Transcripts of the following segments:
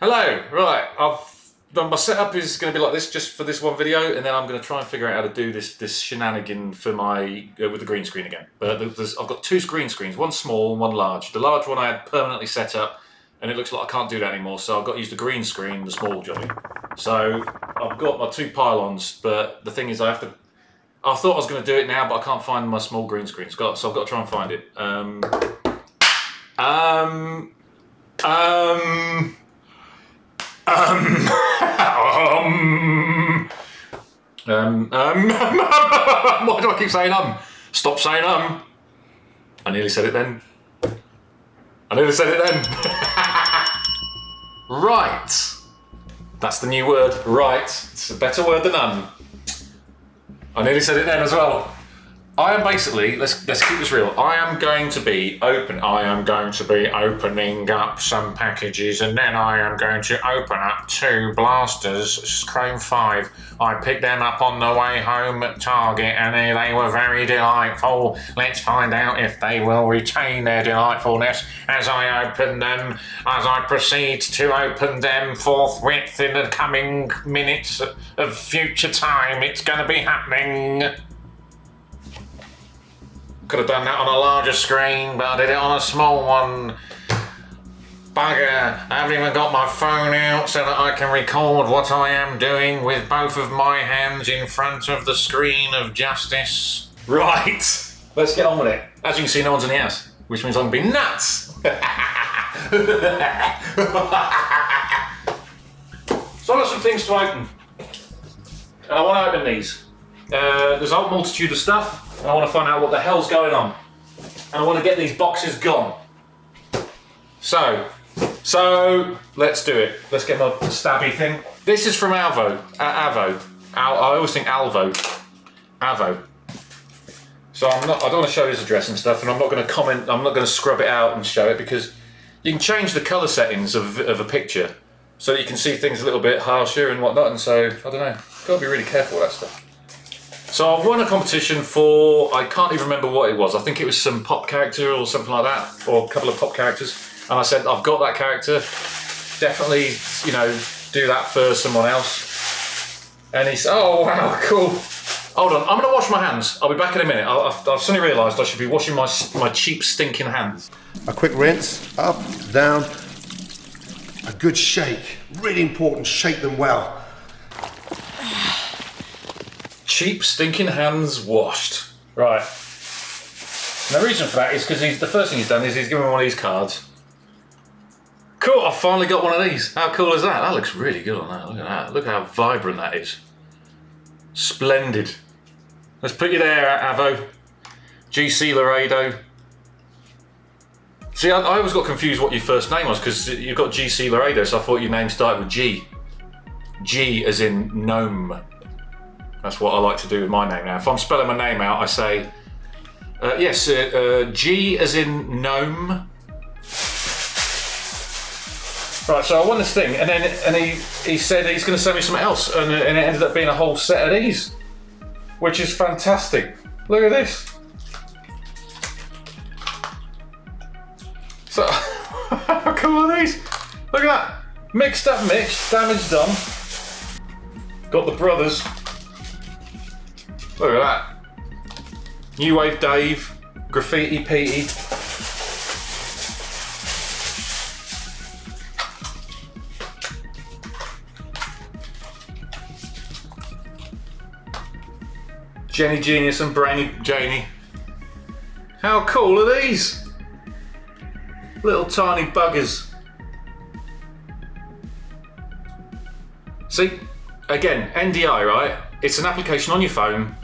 Hello, right, I've done my setup is going to be like this just for this one video, and then I'm going to try and figure out how to do this shenanigan for my with the green screen again. I've got two green screens, one small and one large. The large one I had permanently set up, and it looks like I can't do that anymore, so I've got to use the green screen, the small Joby. So I've got my two pylons, but the thing is I have to... I thought I was going to do it now, but I can't find my small green screen, so I've got to try and find it. Why do I keep saying Stop saying I nearly said it then. Right. That's the new word, right. It's a better word than I nearly said it then as well. I am basically, let's keep this real, I am going to be opening up some packages, and then I am going to open up two blasters, Chrome 5. I picked them up on the way home at Target and they were very delightful. Let's find out if they will retain their delightfulness as I open them, as I proceed to open them forthwith in the coming minutes of future time. It's going to be happening. Could have done that on a larger screen, but I did it on a small one. Bugger, I haven't even got my phone out so that I can record what I am doing with both of my hands in front of the screen of justice. Right, let's get on with it. As you can see, no one's in the house, which means I'm being nuts. So I've got some things to open. And I want to open these. There's a whole multitude of stuff. And I want to find out what the hell's going on. And I want to get these boxes gone. So let's do it. Let's get my stabby thing. This is from Alvo. I always think Alvo. So I don't want to show his address and stuff, and I'm not going to comment, I'm not going to scrub it out and show it, because you can change the colour settings of a picture so that you can see things a little bit harsher and whatnot, and so, I don't know, you've got to be really careful with that stuff. So I won a competition for, I can't even remember what it was. I think it was some pop character or something like that, or a couple of pop characters. And I said, I've got that character. Definitely, you know, do that for someone else. And he said, oh, wow, cool. Hold on, I'm gonna wash my hands. I'll be back in a minute. I've suddenly realized I should be washing my cheap, stinking hands. A quick rinse, up, down. A good shake, really important, shake them well. Cheap stinking hands washed. Right. And the reason for that is because the first thing he's done is he's given me one of these cards. Cool, I finally got one of these. How cool is that? That looks really good on that. Look at that. Look how vibrant that is. Splendid. Let's put you there, Avo. GCLaredo. See, I always got confused what your first name was, because you've got GCLaredo, so I thought your name started with G. G as in gnome. That's what I like to do with my name now. If I'm spelling my name out, I say, yes, G as in gnome. Right, so I won this thing, and then he said he's going to send me something else, and it ended up being a whole set of these, which is fantastic. Look at this. So, how cool are these? Look at that. Mixed up, mixed, damage done. Got the brothers. Look at that. New Wave Dave, Graffiti Petey. Jenny Genius and Brainy Janie. How cool are these? Little tiny buggers. See, again, NDI, right? It's an application on your phone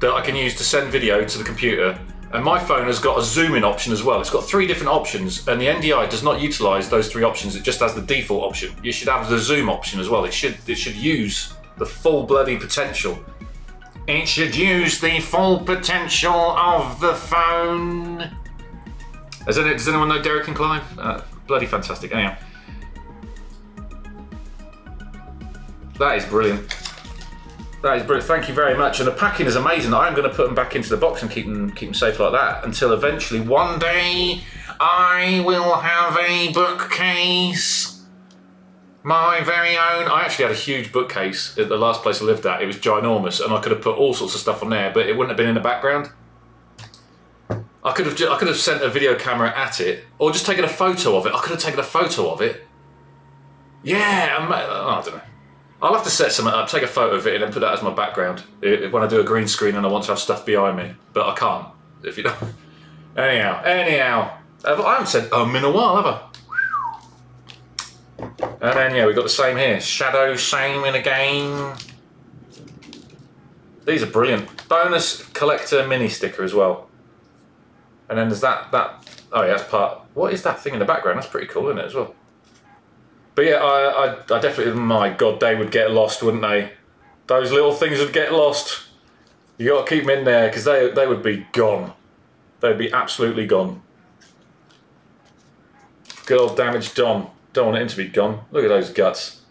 that I can use to send video to the computer. And my phone has got a zoom in option as well. It's got three different options, and the NDI does not utilize those three options. It just has the default option. You should have the zoom option as well. It should use the full bloody potential. It should use the full potential of the phone. Does anyone know Derek and Clive? Bloody fantastic. Anyhow. That is brilliant. That is brilliant, thank you very much. And the packing is amazing. I'm going to put them back into the box and keep them safe like that until eventually one day I will have a bookcase My very own. I actually had a huge bookcase at the last place I lived at. It was ginormous, and I could have put all sorts of stuff on there, but it wouldn't have been in the background. I could have sent a video camera at it, or just taken a photo of it. I could have taken a photo of it. Yeah, I don't know. I'll have to set something up, take a photo of it, and then put that as my background when I do a green screen and I want to have stuff behind me, but I can't. If you don't. Anyhow. I haven't said in a while, have I? And then, yeah, we've got the same here. Shadow, same in a game. These are brilliant. Bonus collector mini sticker as well. And then there's that. Oh, yeah, that's part. What is that thing in the background? That's pretty cool, isn't it, as well? But yeah, I definitely, my God, they would get lost, wouldn't they? Those little things would get lost. You got to keep them in there, because they would be gone. They'd be absolutely gone. Good old damaged Dom. Don't want him to be gone. Look at those guts.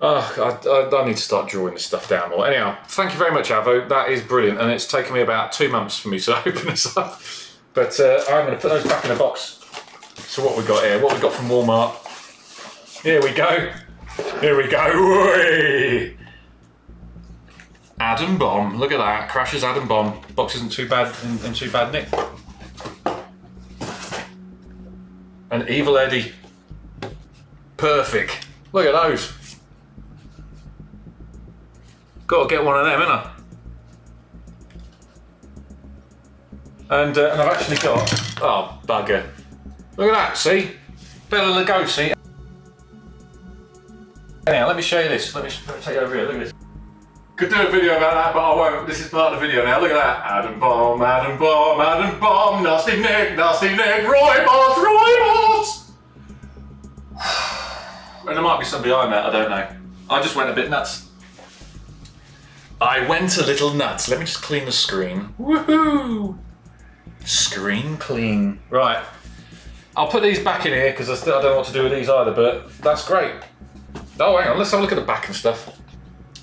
I need to start drawing this stuff down more. Anyhow, thank you very much, Alvo. That is brilliant, and it's taken me about 2 months for me to open this up. But I'm going to put those back in the box. So what we got here? What we got from Walmart? Here we go. Here we go. Whee! Adam Bomb. Look at that. Crashes Adam Bomb. Box isn't too bad in Too Bad Nick. And Evil Eddie. Perfect. Look at those. Got to get one of them, innit? And I've actually got... Oh, bugger. Look at that, see? Bella Lugosi. Anyhow, let me show you this. Let me take you over here. Look at this. Could do a video about that, but I won't. This is part of the video now. Look at that. Adam Bomb, Adam Bomb, Adam Bomb. Nasty Nick, Roy Boss, Roy Boss. And there might be some behind that, I don't know. I just went a bit nuts. I went a little nuts. Let me just clean the screen. Woohoo! Screen clean. Right. I'll put these back in here because I don't know what to do with these either, but that's great. Oh, hang on. Let's have a look at the back and stuff.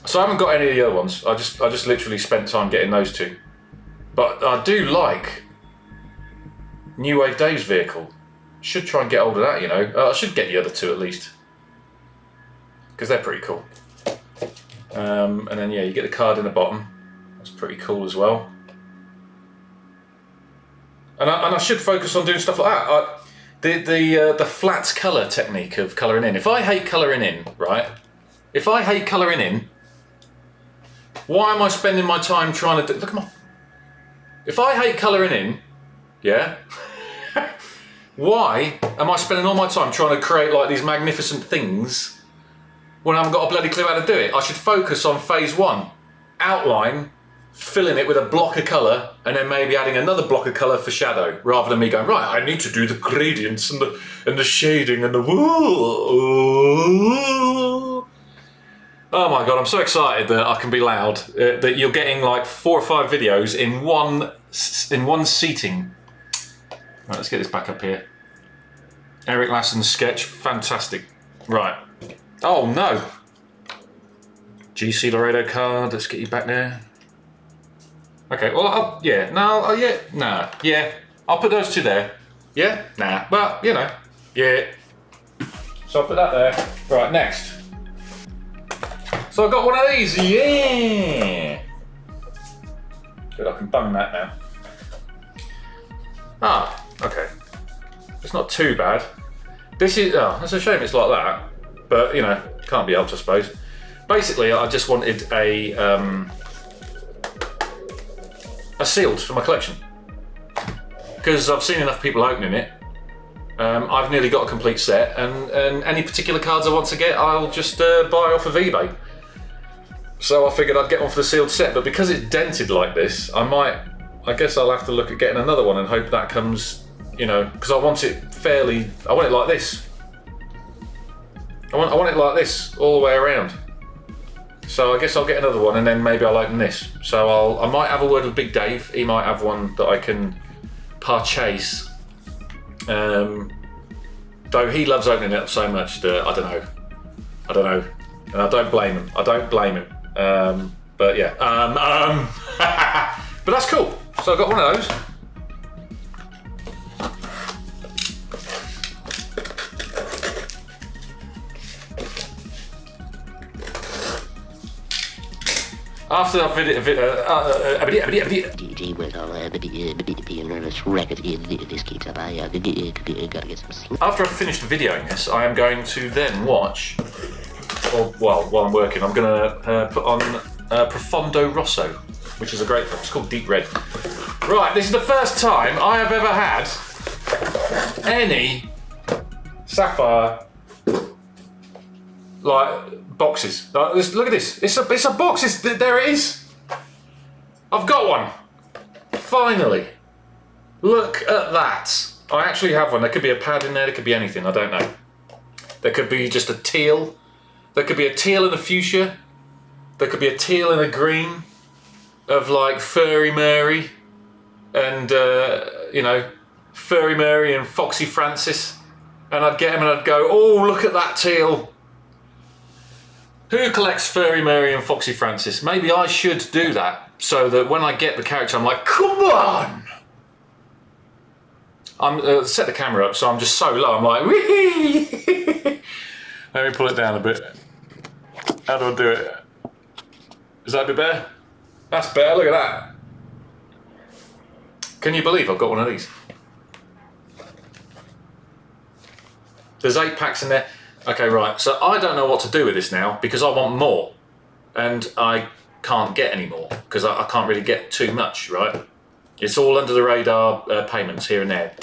So I haven't got any of the other ones. I just literally spent time getting those two. But I do like New Wave Dave's vehicle. Should try and get hold of that, you know. I should get the other two at least. Because they're pretty cool. And then, yeah, you get the card in the bottom. That's pretty cool as well. And I should focus on doing stuff like that. The flat colour technique of colouring in. If I hate colouring in, right... If I hate colouring in, why am I spending my time trying to do... Look at my... If I hate colouring in, yeah? Why am I spending all my time trying to create, like, these magnificent things when I haven't got a bloody clue how to do it? I should focus on phase one. Outline, filling it with a block of colour, and then maybe adding another block of colour for shadow, rather than me going, right, I need to do the gradients and the shading and the... Oh my God, I'm so excited that I can be loud, that you're getting like 4 or 5 videos in one seating. Right, let's get this back up here. Eric Lassen's sketch, fantastic. Right. Oh no. GCLaredo card, let's get you back there. Okay, well, I'll put those two there. Yeah? Nah, but, you know, yeah. So I'll put that there. Right, next. So I've got one of these, yeah! Good, I can bung that now. Ah, okay. It's not too bad. This is, oh, that's a shame it's like that. But, you know, can't be helped, I suppose. Basically, I just wanted a sealed for my collection. Because I've seen enough people opening it. I've nearly got a complete set, and any particular cards I want to get, I'll just buy off of eBay. So I figured I'd get one for the sealed set, but because it's dented like this, I guess I'll have to look at getting another one and hope that comes, you know, because I want it like this. I want it like this all the way around. So I guess I'll get another one and then maybe I'll open this. So I might have a word with Big Dave. He might have one that I can purchase. Though he loves opening it up so much that I don't know. And I don't blame him. But yeah. But that's cool. So I've got one of those. After that video, DJ with all records. After I've finished videoing this, I am going to then watch, or well, while I'm working, I'm gonna put on Profondo Rosso, which is a great film. It's called Deep Red. Right, this is the first time I have ever had any Sapphire like boxes. Like, this, look at this. It's a box. There it is. I've got one. Finally. Look at that. I actually have one. There could be a pad in there. There could be anything. I don't know. There could be just a teal. There could be a teal and a fuchsia. There could be a teal and a green of like Furry Mary and you know, Furry Mary and Foxy Francis. And I'd get them and I'd go, oh, look at that teal. Who collects Furry Mary and Foxy Francis? Maybe I should do that, so that when I get the character, I'm like, come on! I'm set the camera up, so I'm just so low. I'm like, wee! Let me pull it down a bit. How do I do it? Is that a bit better? That's better. Look at that. Can you believe I've got one of these? There's 8 packs in there. Okay, right, so I don't know what to do with this now because I want more and I can't get any more because I can't really get too much, right? It's all under the radar payments here and there.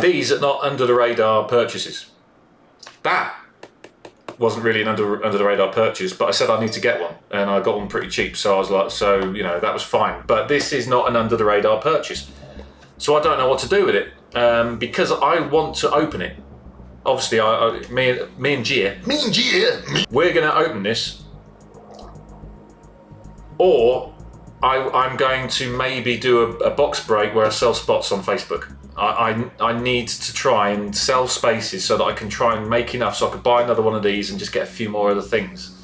These are not under the radar purchases. That wasn't really an under the radar purchase, but I said I need to get one and I got one pretty cheap, so I was like, so, you know, that was fine. But this is not an under the radar purchase. So I don't know what to do with it because I want to open it. Obviously, me and Gia, we're going to open this, or I'm going to maybe do a box break where I sell spots on Facebook. I need to try and sell spaces so that I can try and make enough so I could buy another one of these and just get a few more other things,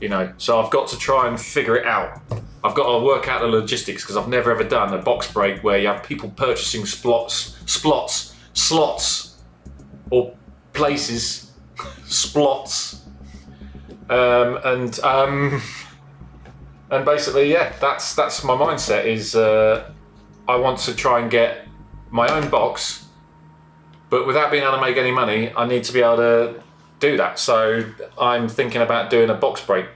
you know. So I've got to try and figure it out. I've got to work out the logistics because I've never ever done a box break where you have people purchasing slots, or places, splots, and basically, yeah, that's my mindset. Is I want to try and get my own box, but without being able to make any money, I need to be able to do that. So I'm thinking about doing a box break.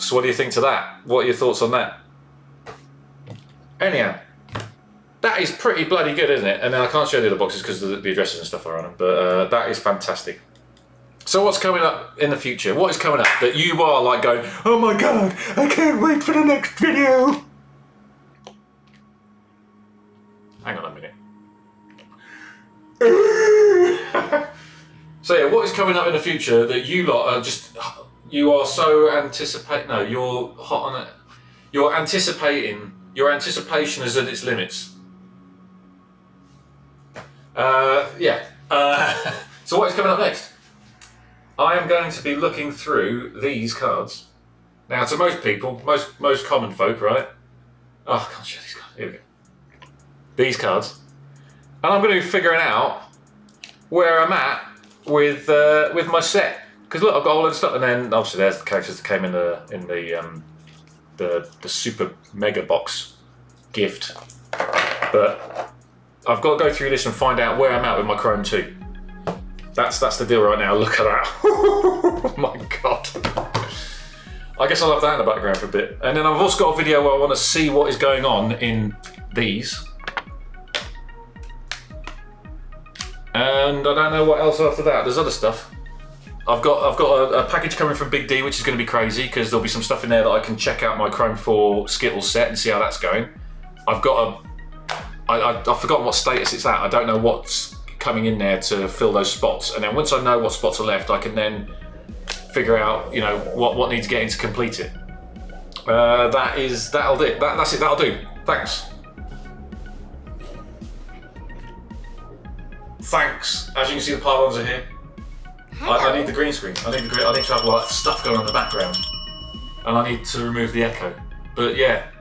So what do you think to that? What are your thoughts on that? Anyhow. That is pretty bloody good, isn't it? And then I can't show the other boxes because the addresses and stuff are on them, but that is fantastic. So what's coming up in the future? What is coming up that you are like going, oh my God, I can't wait for the next video? Hang on a minute. So yeah, what is coming up in the future that you lot are just, you are so anticipating, no, you're hot on it. You're anticipating, your anticipation is at its limits. So what is coming up next? I am going to be looking through these cards. Now, to most people, most common folk, right? Oh, I can't show these cards. Here we go. These cards. And I'm going to be figuring out where I'm at with my set. Because look, I've got all of the stuff, and then obviously there's the characters that came in the super mega box gift. But I've got to go through this and find out where I'm at with my Chrome 2. That's the deal right now. Look at that. Oh my God. I guess I'll have that in the background for a bit. And then I've also got a video where I want to see what is going on in these. And I don't know what else after that. There's other stuff. I've got a package coming from Big D, which is going to be crazy because there'll be some stuff in there that I can check out my Chrome 4 Skittles set and see how that's going. I've got a I've forgotten what status it's at. I don't know what's coming in there to fill those spots. And then once I know what spots are left, I can then figure out, you know, what needs getting to complete it. That'll do it. That's it, that'll do. Thanks. Thanks. As you can see, the pylons are here. I need the green screen. I need to have like stuff going on in the background. And I need to remove the echo. But yeah.